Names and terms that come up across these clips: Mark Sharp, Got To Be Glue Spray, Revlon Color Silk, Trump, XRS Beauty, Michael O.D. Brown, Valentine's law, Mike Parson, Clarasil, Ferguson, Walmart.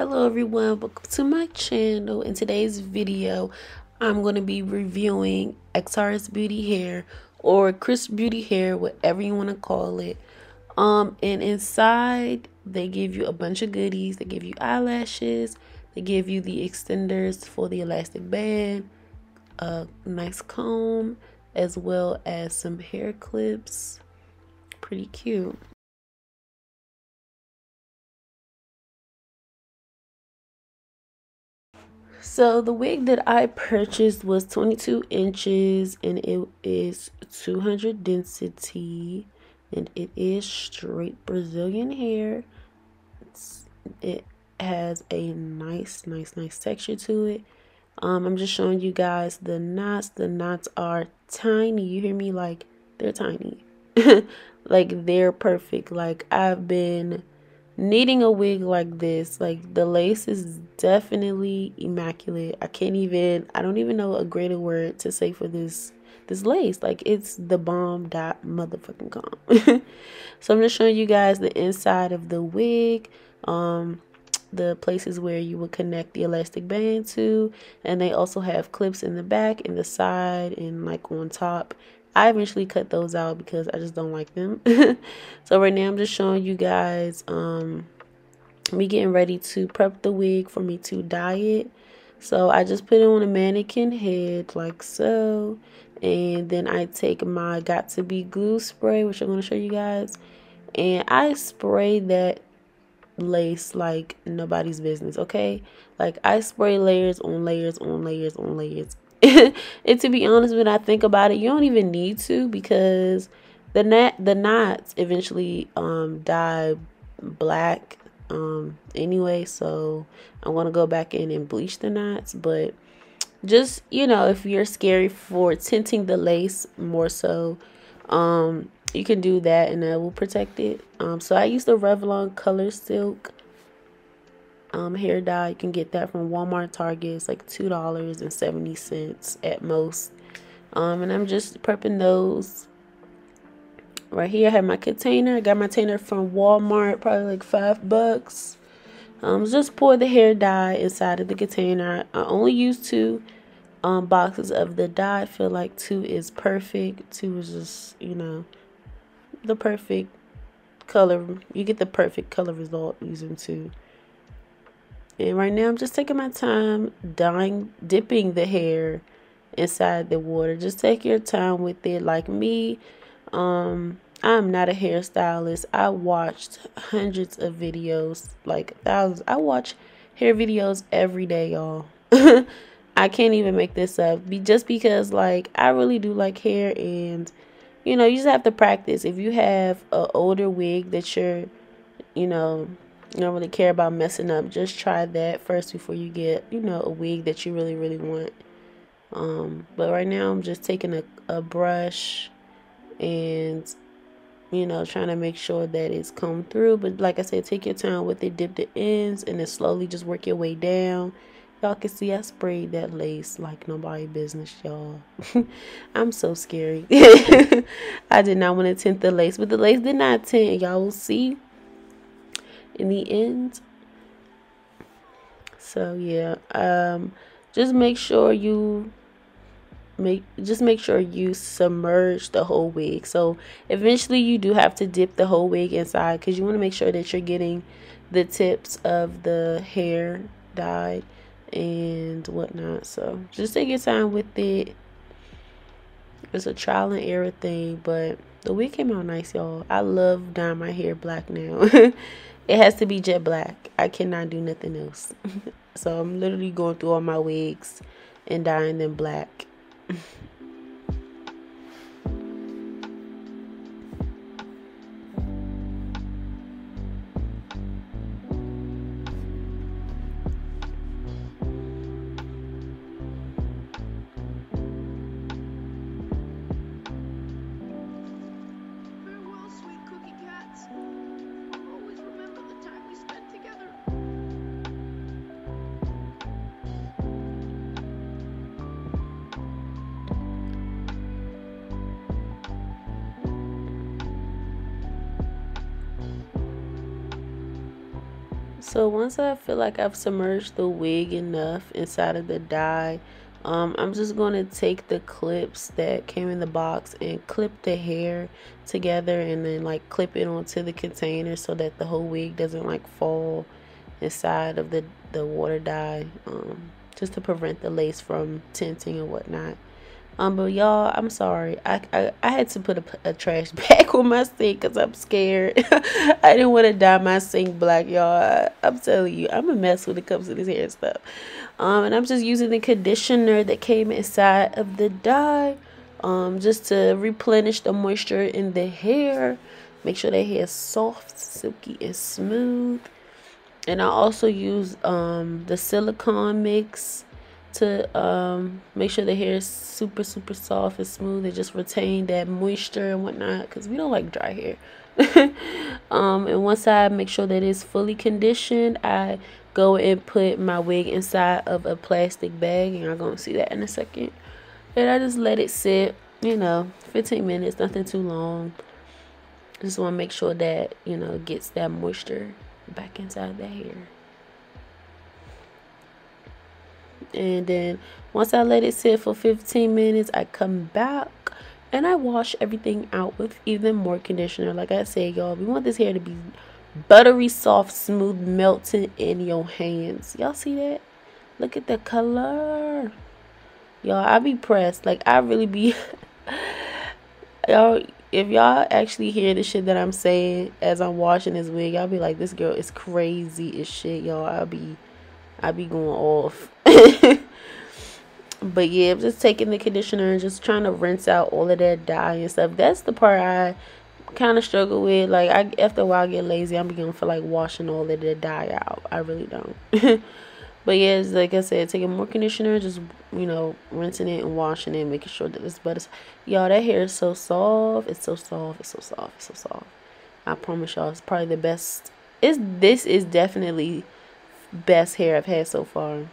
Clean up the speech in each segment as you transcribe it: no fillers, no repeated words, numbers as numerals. Hello everyone, welcome to my channel. In today's video I'm going to be reviewing XRS Beauty hair, or crisp beauty hair, whatever you want to call it. And inside they give you a bunch of goodies. They give you eyelashes, they give you the extenders for the elastic band, a nice comb, as well as some hair clips. Pretty cute. So the wig that I purchased was 22 inches and it is 200 density, and it is straight Brazilian hair. It has a nice texture to it. I'm just showing you guys the knots. The knots are tiny. You hear me? Like, they're tiny. Like, they're perfect. Like, I've been needing a wig like this. Like, the lace is definitely immaculate. I don't even know a greater word to say for this lace. Like, it's the bomb dot motherfucking com. So I'm just showing you guys the inside of the wig, the places where you would connect the elastic band to, and they also have clips in the back and the side and like on top. I eventually cut those out because I just don't like them. So right now I'm just showing you guys me getting ready to prep the wig for me to dye it. So I just put it on a mannequin head like so, and then I take my Got To Be Glue Spray, which I'm going to show you guys, and I spray that lace like nobody's business, okay? Like, I spray layers on layers on layers on layers. And to be honest, when I think about it, you don't even need to, because the knots eventually dye black anyway. So I'm gonna go back in and bleach the knots, but just, you know, if you're scary for tinting the lace more so, you can do that and that will protect it. So I use the Revlon Color Silk hair dye. You can get that from Walmart, Target. It's like $2.70 at most. And I'm just prepping those. Right here I have my container. I got my container from Walmart, probably like $5. Just pour the hair dye inside of the container. I only use 2 boxes of the dye. I feel like 2 is perfect. 2 is just, you know, the perfect color. You get the perfect color result using 2. And right now I'm just taking my time dipping the hair inside the water. Just take your time with it. Like me, I'm not a hairstylist. I watched hundreds of videos, like thousands. I watch hair videos every day, y'all. I can't even make this up. Just because, like, I really do like hair, and, you know, you just have to practice. If you have an older wig that you're, you know, you don't really care about messing up, just try that first before you get, you know, a wig that you really want. But right now I'm just taking a brush and, you know, trying to make sure that it's come through. But like I said, take your time with it. Dip the ends and then slowly just work your way down. Y'all can see I sprayed that lace like nobody business, y'all. I'm so scary. I did not want to tint the lace, but the lace did not tint. Y'all will see in the end. So yeah, just make sure you submerge the whole wig. So eventually you do have to dip the whole wig inside, because you want to make sure that you're getting the tips of the hair dyed and whatnot. So just take your time with it. It's a trial and error thing, but the wig came out nice, y'all. I love dyeing my hair black now. It has to be jet black. I cannot do nothing else. So I'm literally going through all my wigs and dyeing them black. So once I feel like I've submerged the wig enough inside of the dye, I'm just going to take the clips that came in the box and clip the hair together and then like clip it onto the container so that the whole wig doesn't like fall inside of the water dye, just to prevent the lace from tinting and whatnot. But y'all, I'm sorry, I had to put a trash bag on my sink because I'm scared. I didn't want to dye my sink black, y'all. I'm telling you, I'm a mess when it comes to this hair stuff. And I'm just using the conditioner that came inside of the dye, just to replenish the moisture in the hair, make sure the hair is soft, silky, and smooth. And I also use the silicone mix to make sure the hair is super soft and smooth and just retain that moisture and whatnot, because we don't like dry hair. And once I make sure that it's fully conditioned, I go and put my wig inside of a plastic bag, and y'all gonna see that in a second. And I just let it sit, you know, 15 minutes, nothing too long. Just want to make sure that, you know, it gets that moisture back inside the hair. And then once I let it sit for 15 minutes, I come back and I wash everything out with even more conditioner. Like I said, y'all, we want this hair to be buttery, soft, smooth, melting in your hands. Y'all see that? Look at the color. Y'all, I be pressed. Like, I really be... y'all, if y'all actually hear the shit that I'm saying as I'm washing this wig, y'all be like, this girl is crazy as shit, y'all. I be going off. But yeah, I'm just taking the conditioner and just trying to rinse out all of that dye and stuff. That's the part I kind of struggle with. Like, after a while, I get lazy. I'm beginning to feel like washing all of that dye out. I really don't. But yeah, it's like I said, taking more conditioner, just, you know, rinsing it and washing it, making sure that it's butter. Y'all, that hair is so soft. It's so soft. It's so soft. It's so soft. I promise y'all, it's probably the best. This is definitely best hair I've had so far.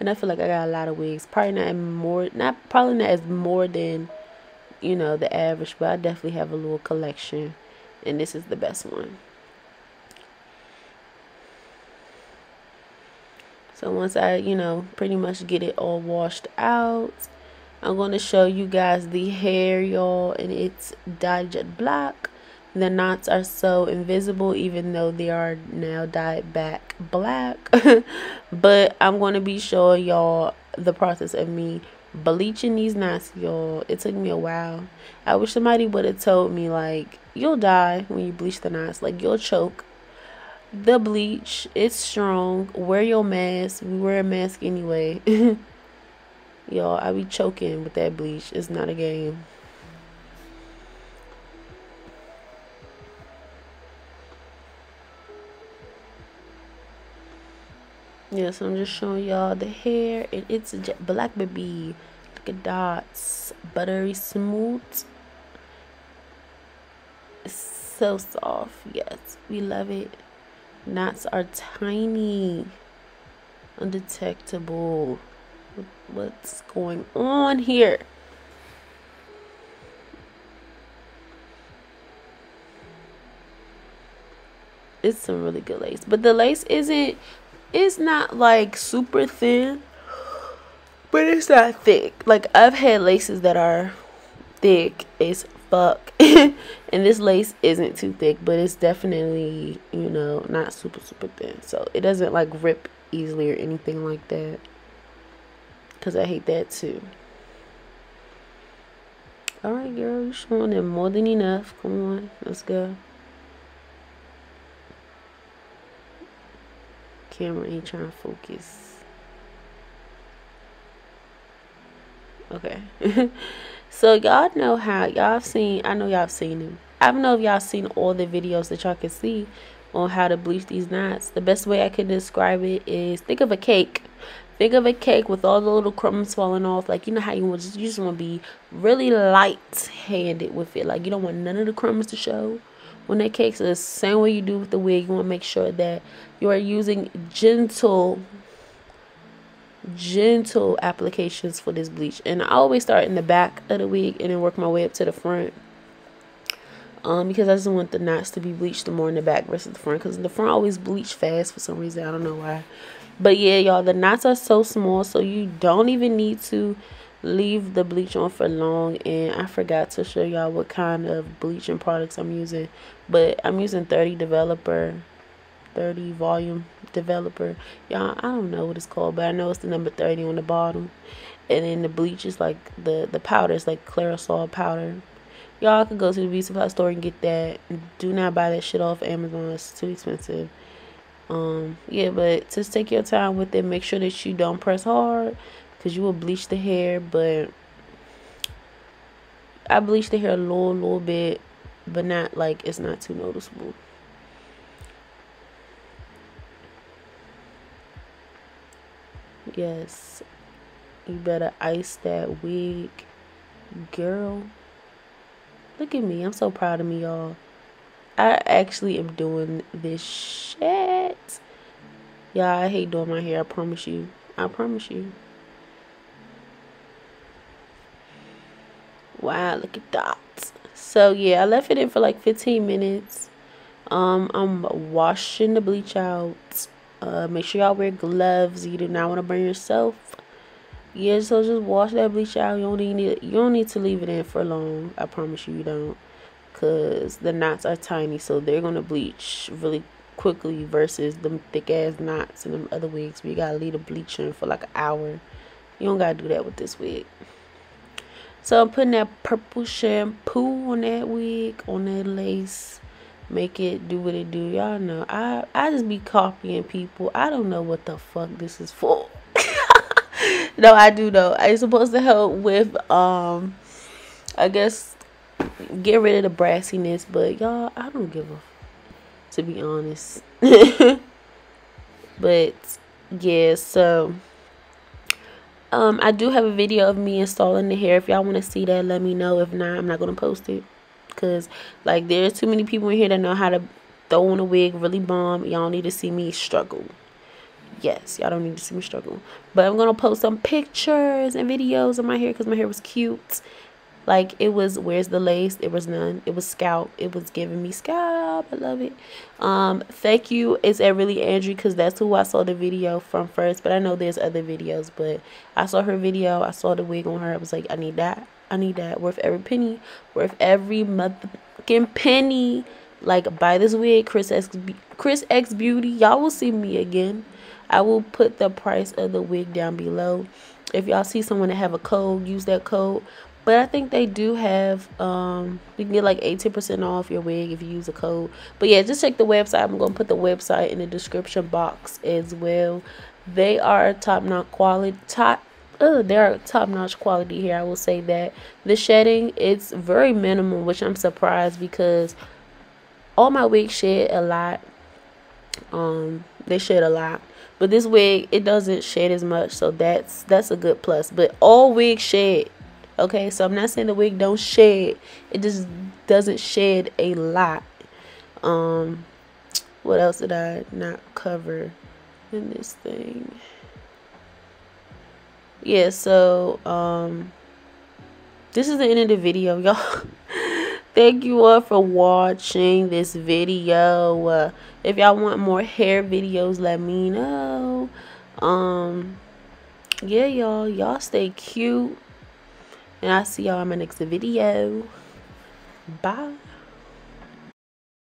And I feel like I got a lot of wigs. Probably not as more than, you know, the average, but I definitely have a little collection, and this is the best one. So once I, you know, pretty much get it all washed out, I'm going to show you guys the hair, y'all, and it's dyed black. The knots are so invisible, even though they are now dyed back black. But I'm going to be showing y'all the process of me bleaching these knots, y'all. It took me a while. I wish somebody would have told me, like, you'll die when you bleach the knots. Like, you'll choke. The bleach, it's strong. Wear your mask. We wear a mask anyway. Y'all, I be choking with that bleach. It's not a game. Yeah, so I'm just showing y'all the hair, and it's a jet black, baby. Look at dots, buttery smooth. It's so soft. Yes, we love it. Knots are tiny, undetectable. What's going on here? It's some really good lace, but the lace isn't. It's not like super thin, but it's not thick. Like, I've had laces that are thick as fuck. And this lace isn't too thick, but it's definitely, you know, not super thin. So it doesn't like rip easily or anything like that, because I hate that too. Alright, girl, you're showing them more than enough. Come on, let's go. Camera ain't trying to focus. Okay. So y'all know how y'all seen, I know y'all seen them. I don't know if y'all seen all the videos that y'all can see on how to bleach these knots. The best way I can describe it is, think of a cake. Think of a cake with all the little crumbs falling off. Like, you know how you just want to be really light-handed with it. Like, you don't want none of the crumbs to show when that cake. So the same way you do with the wig, you want to make sure that you are using gentle applications for this bleach. And I always start in the back of the wig and then work my way up to the front. because I just want the knots to be bleached more in the back versus the front, because the front always bleach fast for some reason. I don't know why. But yeah, y'all, the knots are so small, so you don't even need to leave the bleach on for long. And I forgot to show y'all what kind of bleaching products I'm using, but I'm using 30 volume developer, y'all. I don't know what it's called, but I know it's the number 30 on the bottom. And then the bleach is like the powder is like Clarasil powder. Y'all could go to the beauty supply store and get that. Do not buy that shit off Amazon, it's too expensive. Yeah, but just take your time with it. Make sure that you don't press hard, because you will bleach the hair. But I bleached the hair a little bit, but not like, it's not too noticeable. Yes, you better ice that wig, girl. Look at me, I'm so proud of me, y'all. I actually am doing this shit. Y'all, I hate doing my hair, I promise you. I promise you. Wow, look at that. So yeah, I left it in for like 15 minutes. I'm washing the bleach out. Make sure y'all wear gloves. You do not want to burn yourself. Yeah, so just wash that bleach out. You don't need to leave it in for long. I promise you, you don't. Because the knots are tiny, so they're going to bleach really quickly versus them thick-ass knots and them other wigs. But you got to leave the bleach in for like an hour. You don't got to do that with this wig. So I'm putting that purple shampoo on that wig, on that lace. Make it do what it do. Y'all know, I just be copying people. I don't know what the fuck this is for. No, I do know. It's supposed to help with, I guess, get rid of the brassiness, but y'all, I don't give a, to be honest. But yeah, so I do have a video of me installing the hair. If y'all want to see that, let me know. If not, I'm not gonna post it, because like, there's too many people in here that know how to throw on a wig really bomb. Y'all need to see me struggle. Yes, y'all don't need to see me struggle, but I'm gonna post some pictures and videos of my hair, because my hair was cute. Like, it was, where's the lace? It was none. It was scalp. It was giving me scalp. I love it. Thank you. It's really Andrew, because that's who I saw the video from first. But I know there's other videos. But I saw her video. I saw the wig on her. I was like, I need that. I need that. Worth every penny. Worth every motherfucking penny. Like, buy this wig. Chris X Beauty. Y'all will see me again. I will put the price of the wig down below. If y'all see someone that have a code, use that code. But I think they do have, you can get like 18% off your wig if you use a code. But yeah, just check the website. I'm going to put the website in the description box as well. They are top-notch quality. They are top-notch quality here, I will say that. The shedding, it's very minimal, which I'm surprised, because all my wigs shed a lot. They shed a lot. But this wig, it doesn't shed as much, so that's a good plus. But all wigs shed. Okay, so I'm not saying the wig don't shed, it just doesn't shed a lot. What else did I not cover in this thing? Yeah, so this is the end of the video, y'all. Thank you all for watching this video. If y'all want more hair videos, let me know. Yeah, y'all stay cute. And I'll see y'all in my next video. Bye.